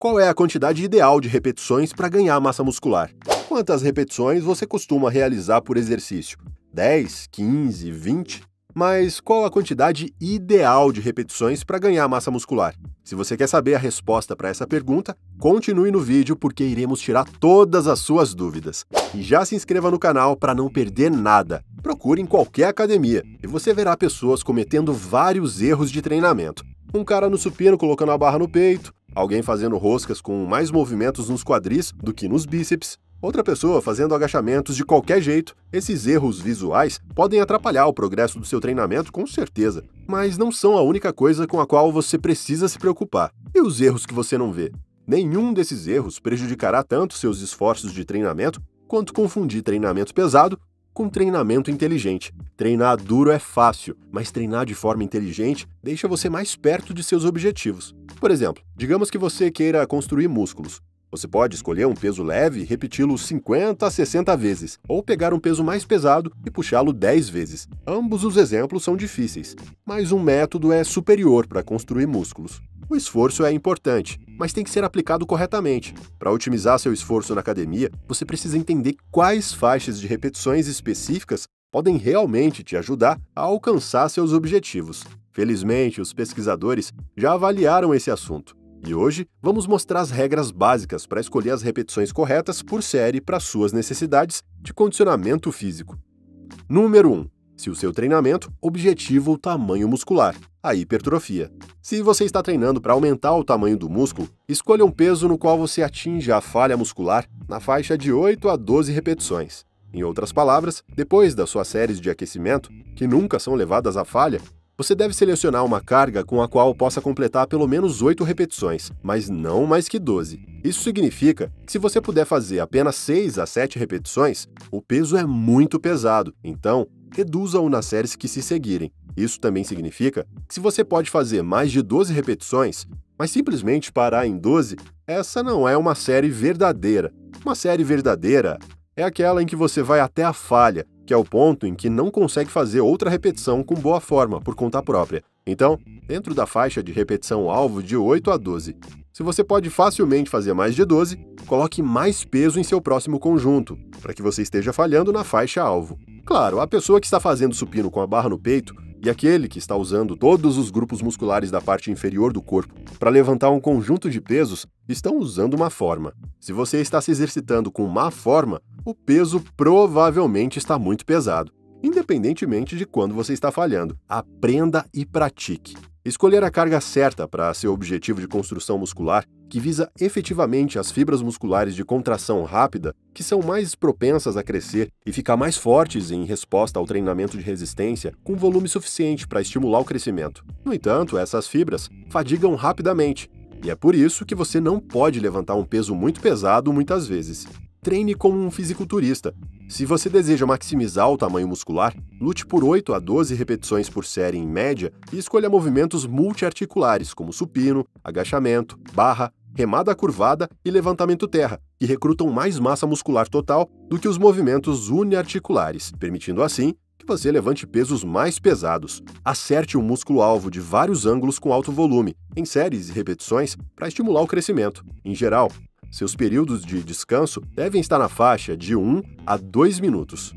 Qual é a quantidade ideal de repetições para ganhar massa muscular? Quantas repetições você costuma realizar por exercício? 10, 15, 20? Mas qual a quantidade ideal de repetições para ganhar massa muscular? Se você quer saber a resposta para essa pergunta, continue no vídeo porque iremos tirar todas as suas dúvidas. E já se inscreva no canal para não perder nada. Procure em qualquer academia e você verá pessoas cometendo vários erros de treinamento. Um cara no supino colocando a barra no peito, alguém fazendo roscas com mais movimentos nos quadris do que nos bíceps, outra pessoa fazendo agachamentos de qualquer jeito. Esses erros visuais podem atrapalhar o progresso do seu treinamento com certeza, mas não são a única coisa com a qual você precisa se preocupar. E os erros que você não vê? Nenhum desses erros prejudicará tanto seus esforços de treinamento quanto confundir treinamento pesado com treinamento inteligente. Treinar duro é fácil, mas treinar de forma inteligente deixa você mais perto de seus objetivos. Por exemplo, digamos que você queira construir músculos. Você pode escolher um peso leve e repeti-lo 50 a 60 vezes, ou pegar um peso mais pesado e puxá-lo 10 vezes. Ambos os exemplos são difíceis, mas um método é superior para construir músculos. O esforço é importante, mas tem que ser aplicado corretamente. Para otimizar seu esforço na academia, você precisa entender quais faixas de repetições específicas podem realmente te ajudar a alcançar seus objetivos. Felizmente, os pesquisadores já avaliaram esse assunto. E hoje, vamos mostrar as regras básicas para escolher as repetições corretas por série para suas necessidades de condicionamento físico. Número 1. Se o seu treinamento objetiva o tamanho muscular, a hipertrofia. Se você está treinando para aumentar o tamanho do músculo, escolha um peso no qual você atinja a falha muscular na faixa de 8 a 12 repetições. Em outras palavras, depois das suas séries de aquecimento, que nunca são levadas à falha, você deve selecionar uma carga com a qual possa completar pelo menos 8 repetições, mas não mais que 12. Isso significa que se você puder fazer apenas 6 a 7 repetições, o peso é muito pesado, então reduza-o nas séries que se seguirem. Isso também significa que se você pode fazer mais de 12 repetições, mas simplesmente parar em 12, essa não é uma série verdadeira. Uma série verdadeira é aquela em que você vai até a falha, que é o ponto em que não consegue fazer outra repetição com boa forma, por conta própria. Então, dentro da faixa de repetição-alvo de 8 a 12. Se você pode facilmente fazer mais de 12, coloque mais peso em seu próximo conjunto, para que você esteja falhando na faixa-alvo. Claro, a pessoa que está fazendo supino com a barra no peito e aquele que está usando todos os grupos musculares da parte inferior do corpo para levantar um conjunto de pesos, estão usando uma forma. Se você está se exercitando com má forma, o peso provavelmente está muito pesado, independentemente de quando você está falhando. Aprenda e pratique. Escolher a carga certa para seu objetivo de construção muscular, que visa efetivamente as fibras musculares de contração rápida, que são mais propensas a crescer e ficar mais fortes em resposta ao treinamento de resistência, com volume suficiente para estimular o crescimento. No entanto, essas fibras fadigam rapidamente, e é por isso que você não pode levantar um peso muito pesado muitas vezes. Treine como um fisiculturista. Se você deseja maximizar o tamanho muscular, lute por 8 a 12 repetições por série em média e escolha movimentos multiarticulares, como supino, agachamento, barra, remada curvada e levantamento terra, que recrutam mais massa muscular total do que os movimentos uniarticulares, permitindo assim que você levante pesos mais pesados. Acerte um músculo-alvo de vários ângulos com alto volume, em séries e repetições, para estimular o crescimento. Em geral, seus períodos de descanso devem estar na faixa de 1 a 2 minutos.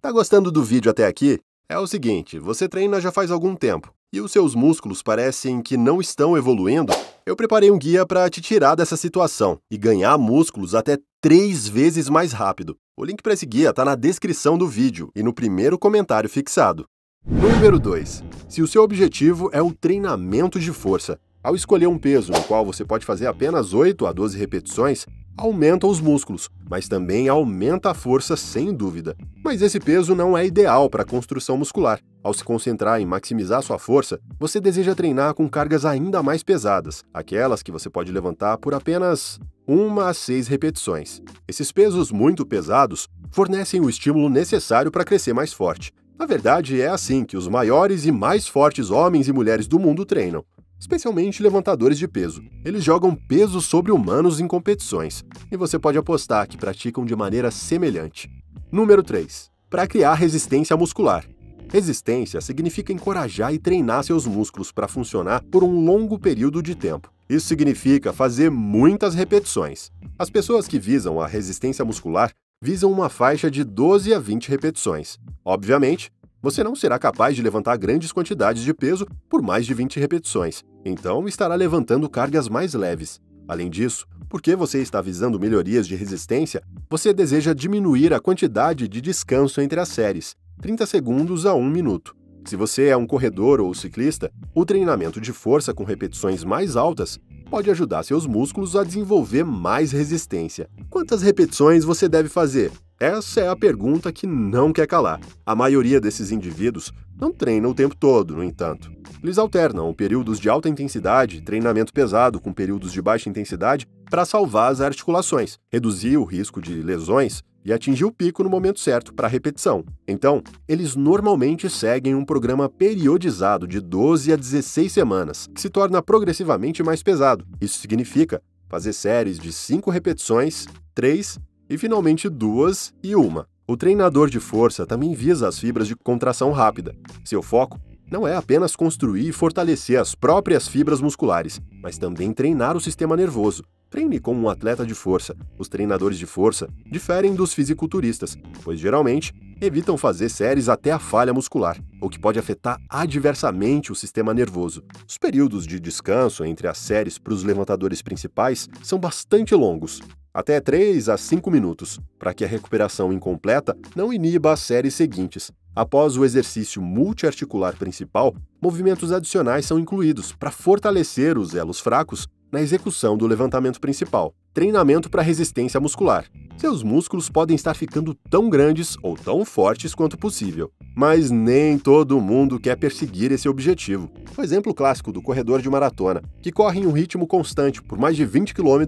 Tá gostando do vídeo até aqui? É o seguinte, você treina já faz algum tempo e os seus músculos parecem que não estão evoluindo? Eu preparei um guia para te tirar dessa situação e ganhar músculos até 3 vezes mais rápido. O link para esse guia tá na descrição do vídeo e no primeiro comentário fixado. Número 2. Se o seu objetivo é o treinamento de força, ao escolher um peso no qual você pode fazer apenas 8 a 12 repetições, aumenta os músculos, mas também aumenta a força sem dúvida. Mas esse peso não é ideal para a construção muscular. Ao se concentrar em maximizar sua força, você deseja treinar com cargas ainda mais pesadas, aquelas que você pode levantar por apenas 1 a 6 repetições. Esses pesos muito pesados fornecem o estímulo necessário para crescer mais forte. Na verdade, é assim que os maiores e mais fortes homens e mulheres do mundo treinam, especialmente levantadores de peso. Eles jogam pesos sobre-humanos em competições, e você pode apostar que praticam de maneira semelhante. Número 3. Para criar resistência muscular. Resistência significa encorajar e treinar seus músculos para funcionar por um longo período de tempo. Isso significa fazer muitas repetições. As pessoas que visam a resistência muscular visam uma faixa de 12 a 20 repetições. Obviamente, você não será capaz de levantar grandes quantidades de peso por mais de 20 repetições, então estará levantando cargas mais leves. Além disso, porque você está visando melhorias de resistência, você deseja diminuir a quantidade de descanso entre as séries, 30 segundos a 1 minuto. Se você é um corredor ou ciclista, o treinamento de força com repetições mais altas pode ajudar seus músculos a desenvolver mais resistência. Quantas repetições você deve fazer? Essa é a pergunta que não quer calar. A maioria desses indivíduos não treina o tempo todo, no entanto. Eles alternam períodos de alta intensidade, treinamento pesado com períodos de baixa intensidade para salvar as articulações, reduzir o risco de lesões e atingir o pico no momento certo para a repetição. Então, eles normalmente seguem um programa periodizado de 12 a 16 semanas, que se torna progressivamente mais pesado. Isso significa fazer séries de 5 repetições, 3 e finalmente 2 e 1. O treinador de força também visa as fibras de contração rápida. Seu foco não é apenas construir e fortalecer as próprias fibras musculares, mas também treinar o sistema nervoso. Treine como um atleta de força. Os treinadores de força diferem dos fisiculturistas, pois geralmente evitam fazer séries até a falha muscular, o que pode afetar adversamente o sistema nervoso. Os períodos de descanso entre as séries para os levantadores principais são bastante longos, até 3 a 5 minutos, para que a recuperação incompleta não iniba as séries seguintes. Após o exercício multiarticular principal, movimentos adicionais são incluídos para fortalecer os elos fracos na execução do levantamento principal. Treinamento para resistência muscular. Seus músculos podem estar ficando tão grandes ou tão fortes quanto possível, mas nem todo mundo quer perseguir esse objetivo. O exemplo clássico do corredor de maratona, que corre em um ritmo constante por mais de 20 km,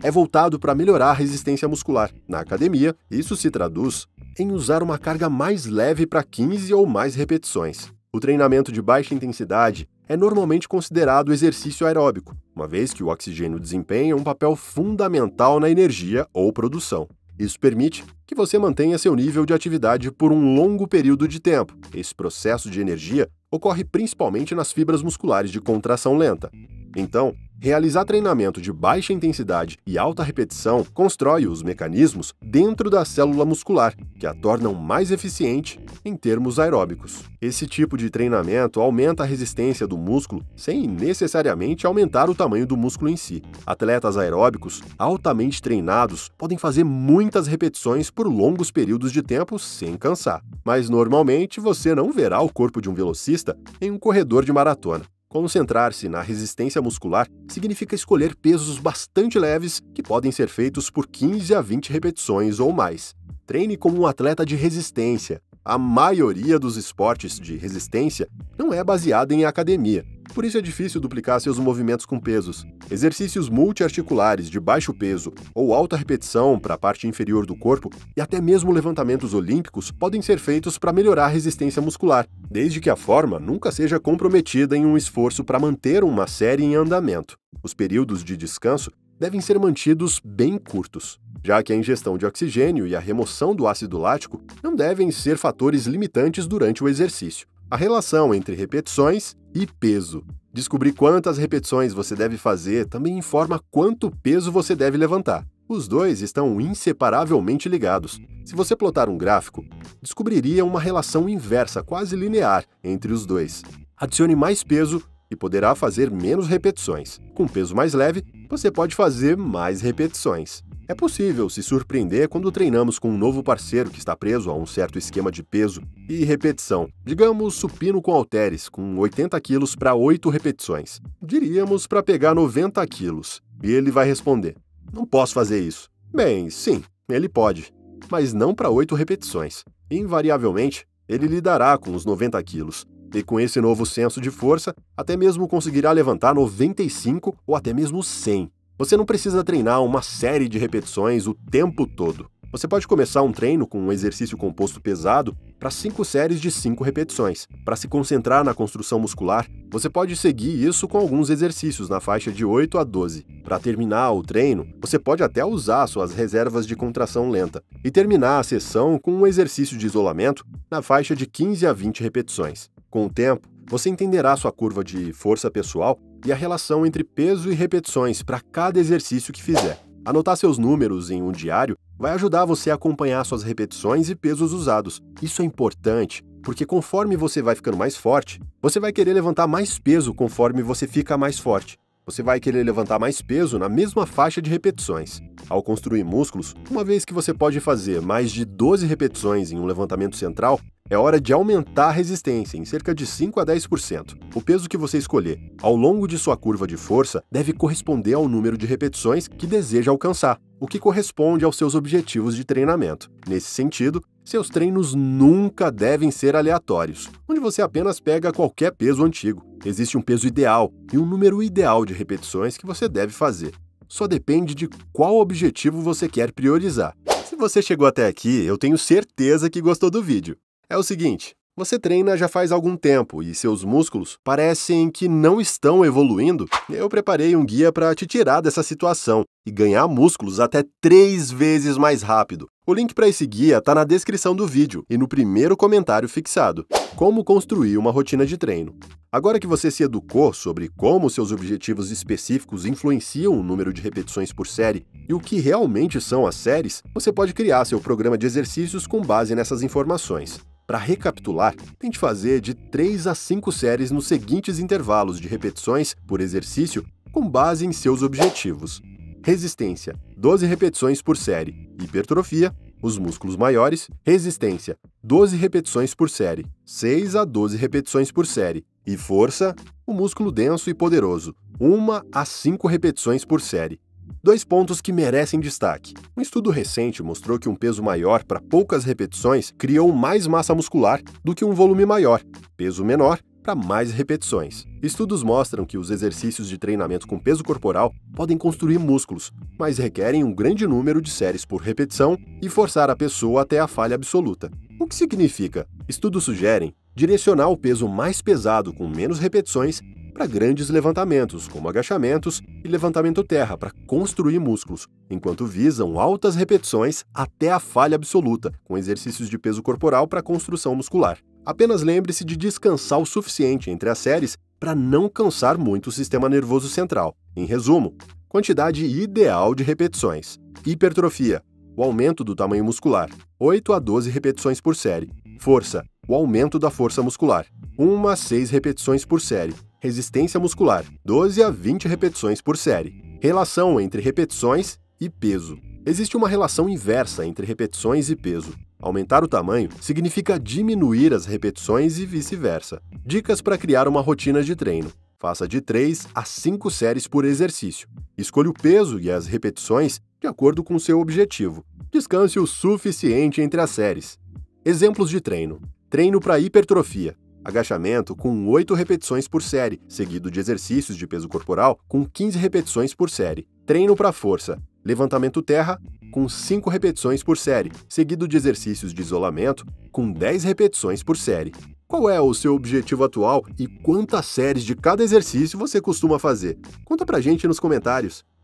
é voltado para melhorar a resistência muscular. Na academia, isso se traduz em usar uma carga mais leve para 15 ou mais repetições. O treinamento de baixa intensidade é normalmente considerado exercício aeróbico, uma vez que o oxigênio desempenha um papel fundamental na energia ou produção. Isso permite que você mantenha seu nível de atividade por um longo período de tempo. Esse processo de energia ocorre principalmente nas fibras musculares de contração lenta. Então, realizar treinamento de baixa intensidade e alta repetição constrói os mecanismos dentro da célula muscular, que a tornam mais eficiente em termos aeróbicos. Esse tipo de treinamento aumenta a resistência do músculo sem necessariamente aumentar o tamanho do músculo em si. Atletas aeróbicos altamente treinados podem fazer muitas repetições por longos períodos de tempo sem cansar, mas normalmente você não verá o corpo de um velocista em um corredor de maratona. Concentrar-se na resistência muscular significa escolher pesos bastante leves que podem ser feitos por 15 a 20 repetições ou mais. Treine como um atleta de resistência. A maioria dos esportes de resistência não é baseada em academia, por isso é difícil duplicar seus movimentos com pesos. Exercícios multiarticulares de baixo peso ou alta repetição para a parte inferior do corpo e até mesmo levantamentos olímpicos podem ser feitos para melhorar a resistência muscular, desde que a forma nunca seja comprometida em um esforço para manter uma série em andamento. Os períodos de descanso devem ser mantidos bem curtos, já que a ingestão de oxigênio e a remoção do ácido lático não devem ser fatores limitantes durante o exercício. A relação entre repetições e peso. Descobrir quantas repetições você deve fazer também informa quanto peso você deve levantar. Os dois estão inseparavelmente ligados. Se você plotar um gráfico, descobriria uma relação inversa, quase linear, entre os dois. Adicione mais peso e poderá fazer menos repetições. Com peso mais leve, você pode fazer mais repetições. É possível se surpreender quando treinamos com um novo parceiro que está preso a um certo esquema de peso e repetição. Digamos supino com halteres, com 80 kg para 8 repetições. Diríamos para pegar 90 kg. E ele vai responder, não posso fazer isso. Bem, sim, ele pode, mas não para 8 repetições. Invariavelmente, ele lidará com os 90 kg. E com esse novo senso de força, até mesmo conseguirá levantar 95 ou até mesmo 100. Você não precisa treinar uma série de repetições o tempo todo. Você pode começar um treino com um exercício composto pesado para 5 séries de 5 repetições. Para se concentrar na construção muscular, você pode seguir isso com alguns exercícios na faixa de 8 a 12. Para terminar o treino, você pode até usar suas reservas de contração lenta e terminar a sessão com um exercício de isolamento na faixa de 15 a 20 repetições. Com o tempo, você entenderá sua curva de força pessoal e a relação entre peso e repetições para cada exercício que fizer. Anotar seus números em um diário vai ajudar você a acompanhar suas repetições e pesos usados. Isso é importante, porque conforme você vai ficando mais forte, você vai querer levantar mais peso conforme você fica mais forte. Você vai querer levantar mais peso na mesma faixa de repetições. Ao construir músculos, uma vez que você pode fazer mais de 12 repetições em um levantamento central, é hora de aumentar a resistência em cerca de 5 a 10%. O peso que você escolher ao longo de sua curva de força deve corresponder ao número de repetições que deseja alcançar, o que corresponde aos seus objetivos de treinamento. Nesse sentido, seus treinos nunca devem ser aleatórios, onde você apenas pega qualquer peso antigo. Existe um peso ideal e um número ideal de repetições que você deve fazer. Só depende de qual objetivo você quer priorizar. Se você chegou até aqui, eu tenho certeza que gostou do vídeo. É o seguinte, você treina já faz algum tempo e seus músculos parecem que não estão evoluindo? Eu preparei um guia para te tirar dessa situação e ganhar músculos até 3 vezes mais rápido. O link para esse guia está na descrição do vídeo e no primeiro comentário fixado. Como construir uma rotina de treino. Agora que você se educou sobre como seus objetivos específicos influenciam o número de repetições por série e o que realmente são as séries, você pode criar seu programa de exercícios com base nessas informações. Para recapitular, tente fazer de 3 a 5 séries nos seguintes intervalos de repetições por exercício com base em seus objetivos. Resistência, 12 repetições por série. Hipertrofia, os músculos maiores. Resistência, 12 repetições por série. 6 a 12 repetições por série. E força, o músculo denso e poderoso. 1 a 5 repetições por série. 2 pontos que merecem destaque. Um estudo recente mostrou que um peso maior para poucas repetições criou mais massa muscular do que um volume maior, peso menor para mais repetições. Estudos mostram que os exercícios de treinamento com peso corporal podem construir músculos, mas requerem um grande número de séries por repetição e forçar a pessoa até a falha absoluta. O que significa? Estudos sugerem direcionar o peso mais pesado com menos repetições para grandes levantamentos, como agachamentos e levantamento terra, para construir músculos, enquanto visam altas repetições até a falha absoluta, com exercícios de peso corporal para construção muscular. Apenas lembre-se de descansar o suficiente entre as séries para não cansar muito o sistema nervoso central. Em resumo, quantidade ideal de repetições. Hipertrofia, o aumento do tamanho muscular, 8 a 12 repetições por série. Força, o aumento da força muscular, 1 a 6 repetições por série. Resistência muscular, 12 a 20 repetições por série. Relação entre repetições e peso. Existe uma relação inversa entre repetições e peso. Aumentar o tamanho significa diminuir as repetições e vice-versa. Dicas para criar uma rotina de treino. Faça de 3 a 5 séries por exercício. Escolha o peso e as repetições de acordo com seu objetivo. Descanse o suficiente entre as séries. Exemplos de treino. Treino para hipertrofia. Agachamento com 8 repetições por série, seguido de exercícios de peso corporal com 15 repetições por série. Treino para força. Levantamento terra com 5 repetições por série, seguido de exercícios de isolamento com 10 repetições por série. Qual é o seu objetivo atual e quantas séries de cada exercício você costuma fazer? Conta pra gente nos comentários.